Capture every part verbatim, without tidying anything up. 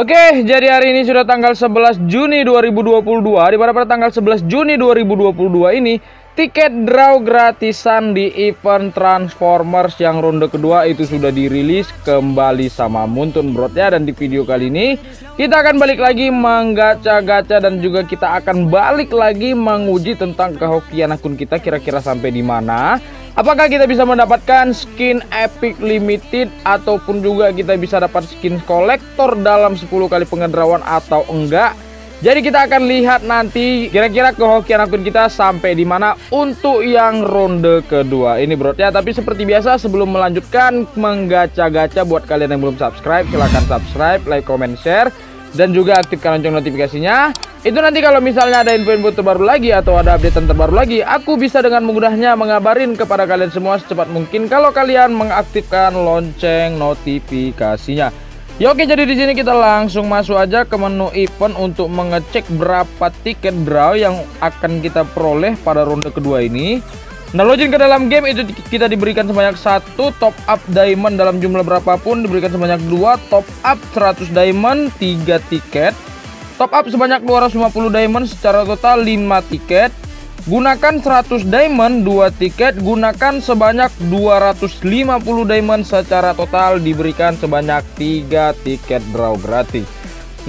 Oke, jadi hari ini sudah tanggal sebelas Juni dua ribu dua puluh dua. Dimana pada tanggal sebelas Juni dua ribu dua puluh dua ini tiket draw gratisan di event Transformers yang ronde kedua itu sudah dirilis kembali sama Moonton Bro ya. Dan di video kali ini kita akan balik lagi menggacha-gacha dan juga kita akan balik lagi menguji tentang kehokian akun kita kira-kira sampai di mana. Apakah kita bisa mendapatkan skin epic limited ataupun juga kita bisa dapat skin kolektor dalam sepuluh kali pengedrawan atau enggak. Jadi kita akan lihat nanti kira-kira kehokian akun kita sampai di mana untuk yang ronde kedua ini bro ya. Tapi seperti biasa sebelum melanjutkan menggacha-gacha, buat kalian yang belum subscribe silahkan subscribe, like, comment, share, dan juga aktifkan lonceng notifikasinya. Itu nanti kalau misalnya ada info-info terbaru lagi atau ada updatean terbaru lagi, aku bisa dengan mudahnya mengabarin kepada kalian semua secepat mungkin kalau kalian mengaktifkan lonceng notifikasinya. Ya oke, jadi di sini kita langsung masuk aja ke menu event untuk mengecek berapa tiket draw yang akan kita peroleh pada ronde kedua ini. Nah, login ke dalam game itu kita diberikan sebanyak satu top up diamond dalam jumlah berapapun, diberikan sebanyak dua top up seratus diamond tiga tiket, top up sebanyak dua ratus lima puluh diamond secara total lima tiket, gunakan seratus diamond dua tiket, gunakan sebanyak dua ratus lima puluh diamond secara total diberikan sebanyak tiga tiket draw gratis.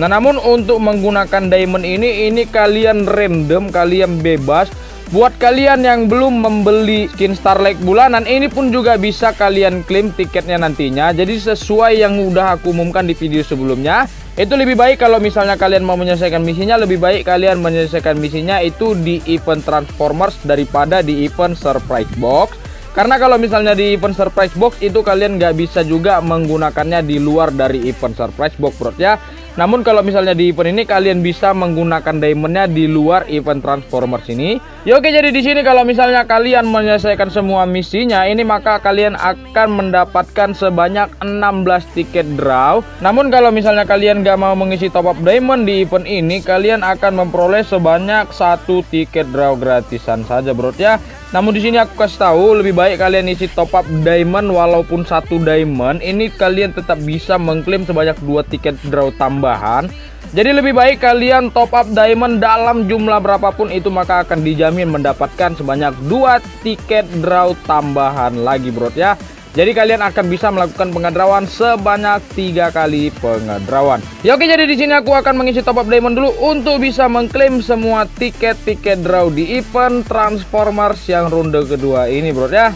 Nah, namun untuk menggunakan diamond ini ini kalian random, kalian bebas. Buat kalian yang belum membeli skin Starlight bulanan ini pun juga bisa kalian klaim tiketnya nantinya. Jadi sesuai yang udah aku umumkan di video sebelumnya, itu lebih baik kalau misalnya kalian mau menyelesaikan misinya, lebih baik kalian menyelesaikan misinya itu di event Transformers daripada di event Surprise Box. Karena kalau misalnya di event Surprise Box itu kalian nggak bisa juga menggunakannya di luar dari event Surprise Box bro ya. Namun kalau misalnya di event ini kalian bisa menggunakan diamondnya di luar event Transformers ini. Ya oke, jadi di sini kalau misalnya kalian menyelesaikan semua misinya ini maka kalian akan mendapatkan sebanyak enam belas tiket draw. Namun kalau misalnya kalian gak mau mengisi top up diamond di event ini, kalian akan memperoleh sebanyak satu tiket draw gratisan saja bro ya. Namun di sini aku kasih tahu lebih baik kalian isi top up diamond walaupun satu diamond ini kalian tetap bisa mengklaim sebanyak dua tiket draw tambahan. Jadi lebih baik kalian top up diamond dalam jumlah berapapun itu maka akan dijamin mendapatkan sebanyak dua tiket draw tambahan lagi bro ya. Jadi kalian akan bisa melakukan pengedrawan sebanyak tiga kali pengedrawan. Ya oke, jadi di sini aku akan mengisi top up diamond dulu untuk bisa mengklaim semua tiket-tiket draw di event Transformers yang ronde kedua ini bro ya.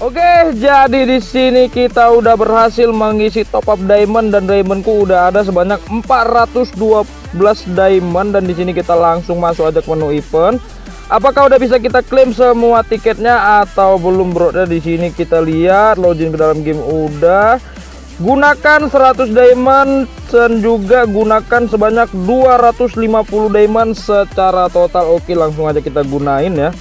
Oke, jadi di sini kita udah berhasil mengisi top up diamond dan diamondku udah ada sebanyak empat ratus dua belas diamond dan di sini kita langsung masuk aja ke menu event. Apakah udah bisa kita klaim semua tiketnya atau belum bro? Nah, di sini kita lihat login ke dalam game udah. Gunakan seratus diamond dan juga gunakan sebanyak dua ratus lima puluh diamond secara total. Oke, langsung aja kita gunain ya.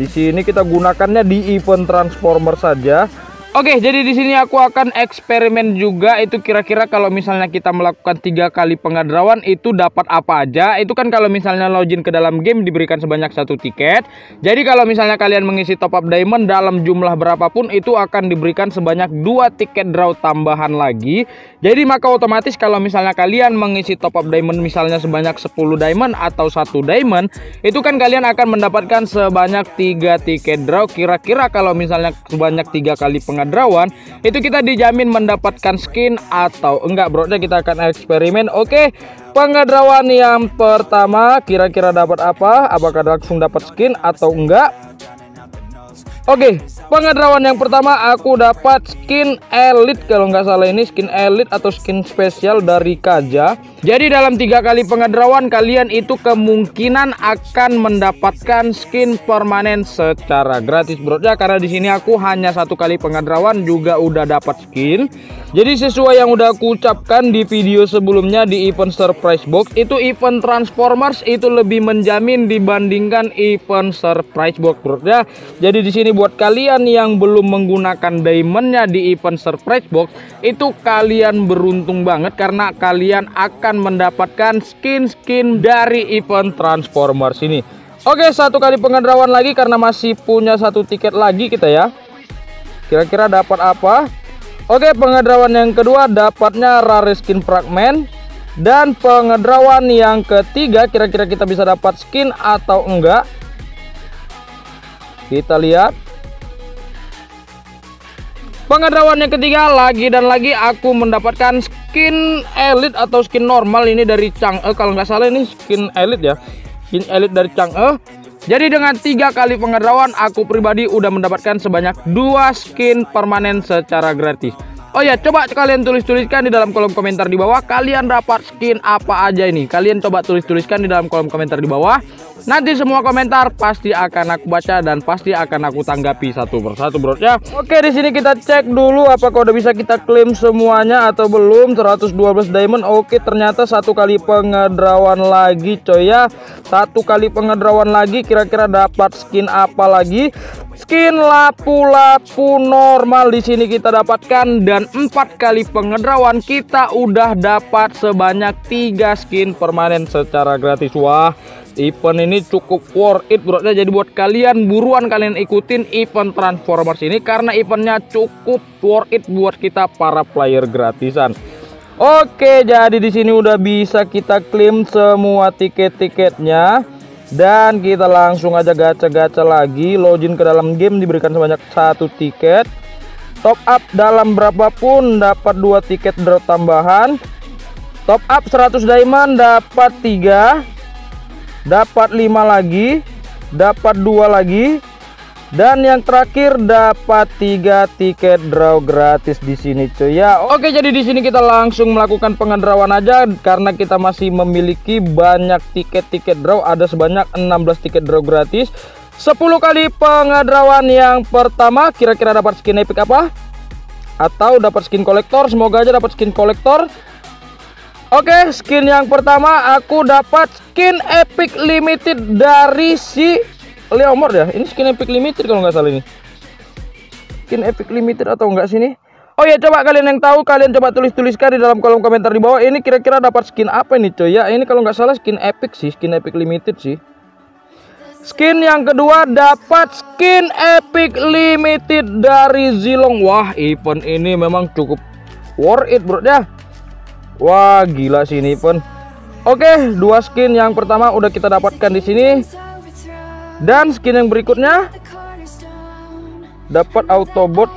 Di sini kita gunakannya di event Transformer saja. Oke, jadi di sini aku akan eksperimen juga itu kira-kira kalau misalnya kita melakukan tiga kali pengedrawan itu dapat apa aja. Itu kan kalau misalnya login ke dalam game diberikan sebanyak satu tiket. Jadi kalau misalnya kalian mengisi top up diamond dalam jumlah berapapun itu akan diberikan sebanyak dua tiket draw tambahan lagi. Jadi maka otomatis kalau misalnya kalian mengisi top up diamond misalnya sebanyak sepuluh diamond atau satu diamond, itu kan kalian akan mendapatkan sebanyak tiga tiket draw. Kira-kira kalau misalnya sebanyak tiga kali pengedrawan drawan itu kita dijamin mendapatkan skin atau enggak bro. Kita akan eksperimen. Oke, pengedrawan yang pertama kira-kira dapat apa, apakah langsung dapat skin atau enggak. Oke, pengedrawan yang pertama aku dapat skin elite kalau nggak salah, ini skin elite atau skin spesial dari Kaja. Jadi dalam tiga kali pengedrawan kalian itu kemungkinan akan mendapatkan skin permanen secara gratis bro ya. Karena di sini aku hanya satu kali pengedrawan juga udah dapat skin. Jadi sesuai yang udah aku ucapkan di video sebelumnya di event Surprise Box, itu event Transformers itu lebih menjamin dibandingkan event Surprise Box bro ya. Jadi di sini buat kalian yang belum menggunakan diamondnya di event Surprise Box itu kalian beruntung banget karena kalian akan mendapatkan skin-skin dari event Transformers ini. Oke, satu kali pengedrawan lagi karena masih punya satu tiket lagi kita ya. Kira-kira dapat apa? Oke, pengedrawan yang kedua dapatnya rare skin fragment. Dan pengedrawan yang ketiga kira-kira kita bisa dapat skin atau enggak. Kita lihat. Pengedrawan yang ketiga, lagi dan lagi aku mendapatkan skin elite atau skin normal. Ini dari Chang'e, kalau nggak salah ini skin elite ya. Skin elite dari Chang'e. Jadi dengan tiga kali pengedrawan aku pribadi udah mendapatkan sebanyak dua skin permanen secara gratis. Oh ya, coba kalian tulis-tuliskan di dalam kolom komentar di bawah, kalian dapat skin apa aja ini. Kalian coba tulis-tuliskan di dalam kolom komentar di bawah. Nanti semua komentar pasti akan aku baca dan pasti akan aku tanggapi satu persatu, bro ya. Oke, di sini kita cek dulu apakah udah bisa kita klaim semuanya atau belum. Seratus dua belas diamond. Oke, ternyata satu kali pengedrawan lagi, coy ya. Satu kali pengedrawan lagi, kira-kira dapat skin apa lagi? Skin lapu-lapu normal di sini kita dapatkan, dan empat kali pengedrawan kita udah dapat sebanyak tiga skin permanen secara gratis. Wah, event ini cukup worth it, bro. Jadi buat kalian buruan kalian ikutin event Transformers ini, karena eventnya cukup worth it buat kita para player gratisan. Oke, jadi di sini udah bisa kita klaim semua tiket-tiketnya, dan kita langsung aja gacha-gacha lagi. Login ke dalam game, diberikan sebanyak satu tiket. Top up dalam berapapun dapat dua tiket drop tambahan. Top up seratus diamond dapat tiga, dapat lima lagi, dapat dua lagi, dan yang terakhir dapat tiga tiket draw gratis di sini, cuy ya. Oke, jadi di sini kita langsung melakukan pengedrawan aja, karena kita masih memiliki banyak tiket-tiket draw, ada sebanyak enam belas tiket draw gratis. sepuluh kali pengedrawan yang pertama kira-kira dapat skin epic apa? Atau dapat skin kolektor? Semoga aja dapat skin kolektor. Oke, skin yang pertama aku dapat skin epic limited dari si Leomord ya. Ini skin epic limited kalau nggak salah ini. Skin epic limited atau enggak sini? Oh ya, coba kalian yang tahu, kalian coba tulis-tuliskan di dalam kolom komentar di bawah. Ini kira-kira dapat skin apa nih, coy ya? Ini kalau nggak salah skin epic sih, skin epic limited sih. Skin yang kedua dapat skin epic limited dari Zilong. Wah, event ini memang cukup worth it, bro ya. Wah, gila sih ini pun. Oke, dua skin yang pertama udah kita dapatkan di sini. Dan skin yang berikutnya dapat Autobot.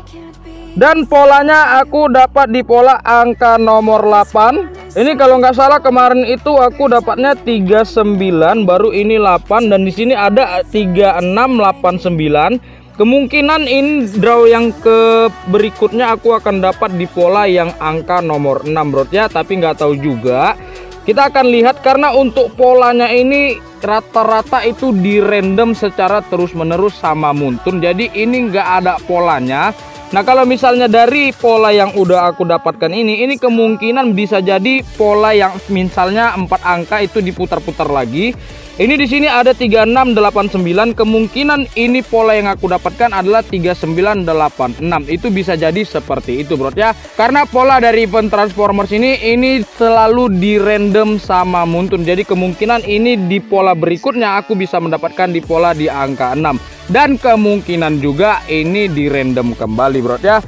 Dan polanya aku dapat di pola angka nomor delapan. Ini kalau nggak salah kemarin itu aku dapatnya tiga puluh sembilan, baru ini delapan, dan di sini ada tiga puluh enam delapan puluh sembilan. Kemungkinan ini draw yang ke berikutnya aku akan dapat di pola yang angka nomor enam, bro ya, tapi nggak tahu juga. Kita akan lihat, karena untuk polanya ini rata-rata itu di random secara terus-menerus sama Moonton. Jadi ini nggak ada polanya. Nah, kalau misalnya dari pola yang udah aku dapatkan ini, ini kemungkinan bisa jadi pola yang misalnya empat angka itu diputar-putar lagi. Ini di sini ada tiga puluh enam delapan puluh sembilan, kemungkinan ini pola yang aku dapatkan adalah tiga puluh sembilan delapan puluh enam. Itu bisa jadi seperti itu, bro ya. Karena pola dari event Transformers ini ini selalu di random sama Moonton. Jadi kemungkinan ini di pola berikutnya aku bisa mendapatkan di pola di angka enam, dan kemungkinan juga ini di random kembali, bro ya.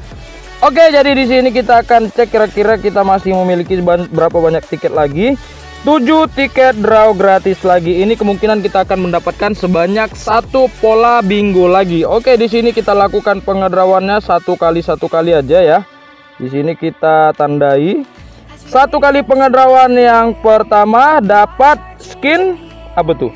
Oke, jadi di sini kita akan cek kira-kira kita masih memiliki berapa banyak tiket lagi. tujuh tiket draw gratis lagi. Ini kemungkinan kita akan mendapatkan sebanyak satu pola bingo lagi. Oke, di sini kita lakukan pengedrawannya satu kali satu kali aja ya. Di sini kita tandai. Satu kali pengedrawan yang pertama dapat skin apa tuh?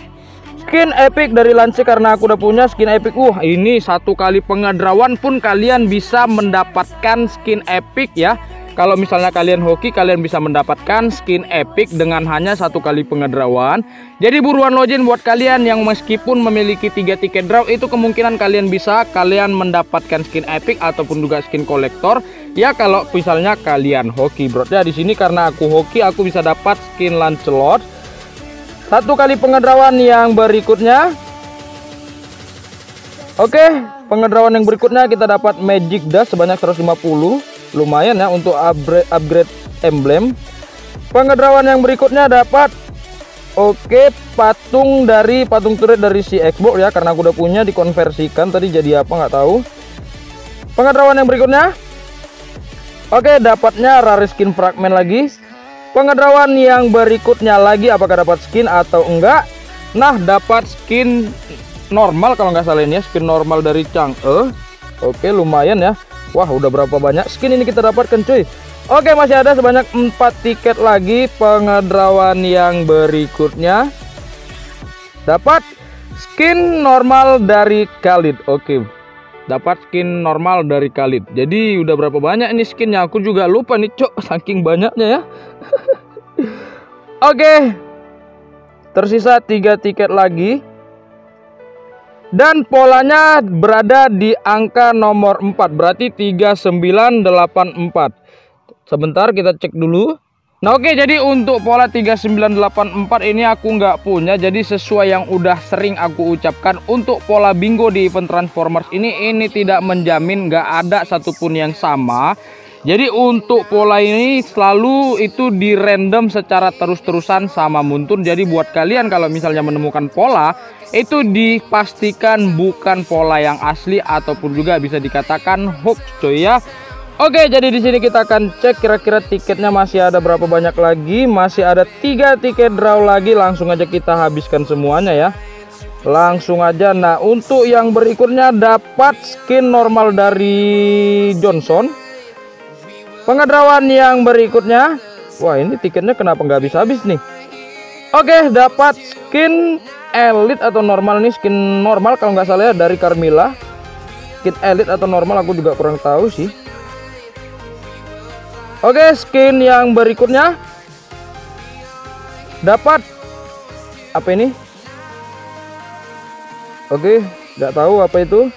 Skin epic dari Lancelot, karena aku udah punya skin epic. Uh, ini satu kali pengedrawan pun kalian bisa mendapatkan skin epic ya. Kalau misalnya kalian hoki, kalian bisa mendapatkan skin epic dengan hanya satu kali pengedrawan. Jadi buruan login buat kalian yang meskipun memiliki tiga tiket draw, itu kemungkinan kalian bisa kalian mendapatkan skin epic ataupun juga skin kolektor. Ya kalau misalnya kalian hoki, bro. Ya di sini karena aku hoki, aku bisa dapat skin Lancelot. Satu kali pengedrawan yang berikutnya. Oke, pengedrawan yang berikutnya kita dapat magic dust sebanyak seratus lima puluh. Lumayan ya untuk upgrade, upgrade emblem. Pengedrawan yang berikutnya dapat Oke okay, patung dari patung turret dari si Xbox ya, karena aku udah punya dikonversikan tadi jadi apa nggak tahu. Pengedrawan yang berikutnya. Oke, dapatnya rare skin fragmen lagi. Pengedrawan yang berikutnya lagi, apakah dapat skin atau enggak? Nah, dapat skin normal kalau nggak salah ini ya, skin normal dari Chang'e. Oke, lumayan ya. Wah, udah berapa banyak skin ini kita dapatkan, cuy. Oke, masih ada sebanyak empat tiket lagi. Pengedrawan yang berikutnya dapat skin normal dari Khalid. Oke, dapat skin normal dari Khalid. Jadi udah berapa banyak ini skinnya, aku juga lupa nih, cok, saking banyaknya ya. Oke, tersisa tiga tiket lagi. Dan polanya berada di angka nomor empat, berarti tiga sembilan delapan empat. Sebentar kita cek dulu. Nah, oke, jadi untuk pola tiga sembilan delapan empat ini aku nggak punya. Jadi sesuai yang udah sering aku ucapkan, untuk pola bingo di event Transformers ini, ini tidak menjamin, nggak ada satupun yang sama. Jadi untuk pola ini selalu itu di random secara terus-terusan sama Moonton. Jadi buat kalian kalau misalnya menemukan pola, itu dipastikan bukan pola yang asli ataupun juga bisa dikatakan hoax, coy ya. Oke, jadi di sini kita akan cek kira-kira tiketnya masih ada berapa banyak lagi. Masih ada tiga tiket draw lagi, langsung aja kita habiskan semuanya ya. Langsung aja. Nah, untuk yang berikutnya dapat skin normal dari Johnson. Pengedrawan yang berikutnya, wah ini tiketnya kenapa nggak habis-habis nih. Oke, dapat skin elite atau normal nih, skin normal kalau nggak salah ya, dari Carmilla. Skin elite atau normal aku juga kurang tahu sih. Oke, skin yang berikutnya dapat apa ini? Oke, nggak tahu apa itu.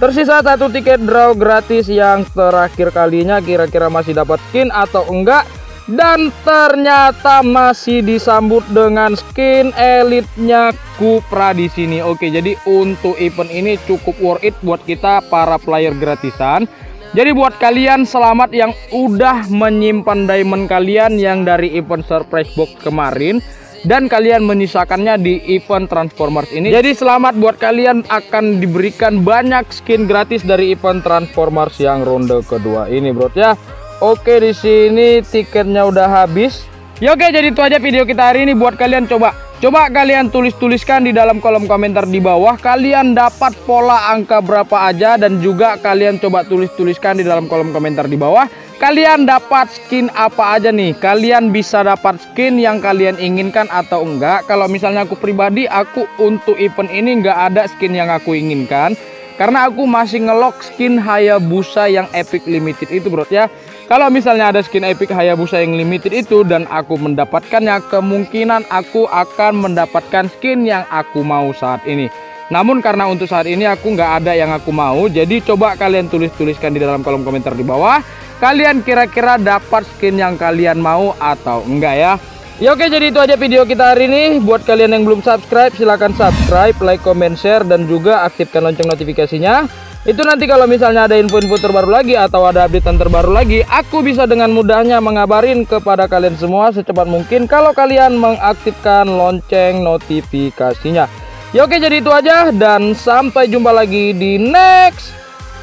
Tersisa satu tiket draw gratis yang terakhir kalinya, kira-kira masih dapat skin atau enggak. Dan ternyata masih disambut dengan skin elitnya Kupra di sini. Oke, jadi untuk event ini cukup worth it buat kita para player gratisan. Jadi buat kalian, selamat yang udah menyimpan diamond kalian yang dari event Surprise Box kemarin, dan kalian menyisakannya di event Transformers ini. Jadi selamat buat kalian, akan diberikan banyak skin gratis dari event Transformers yang ronde kedua ini, bro ya. Oke, di sini tiketnya udah habis. Ya oke, jadi itu aja video kita hari ini. Buat kalian, coba coba kalian tulis-tuliskan di dalam kolom komentar di bawah, kalian dapat pola angka berapa aja, dan juga kalian coba tulis-tuliskan di dalam kolom komentar di bawah, kalian dapat skin apa aja nih? Kalian bisa dapat skin yang kalian inginkan atau enggak? Kalau misalnya aku pribadi, aku untuk event ini enggak ada skin yang aku inginkan, karena aku masih ngelock skin Hayabusa yang epic limited itu, bro ya. Kalau misalnya ada skin epic Hayabusa yang limited itu dan aku mendapatkannya, kemungkinan aku akan mendapatkan skin yang aku mau saat ini. Namun karena untuk saat ini aku nggak ada yang aku mau, jadi coba kalian tulis-tuliskan di dalam kolom komentar di bawah, kalian kira-kira dapat skin yang kalian mau atau enggak ya. Ya oke, jadi itu aja video kita hari ini. Buat kalian yang belum subscribe, silahkan subscribe, like, comment, share, dan juga aktifkan lonceng notifikasinya. Itu nanti kalau misalnya ada info-info terbaru lagi atau ada updatean terbaru lagi, aku bisa dengan mudahnya mengabarin kepada kalian semua secepat mungkin kalau kalian mengaktifkan lonceng notifikasinya. Ya oke, jadi itu aja, dan sampai jumpa lagi di next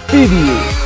video.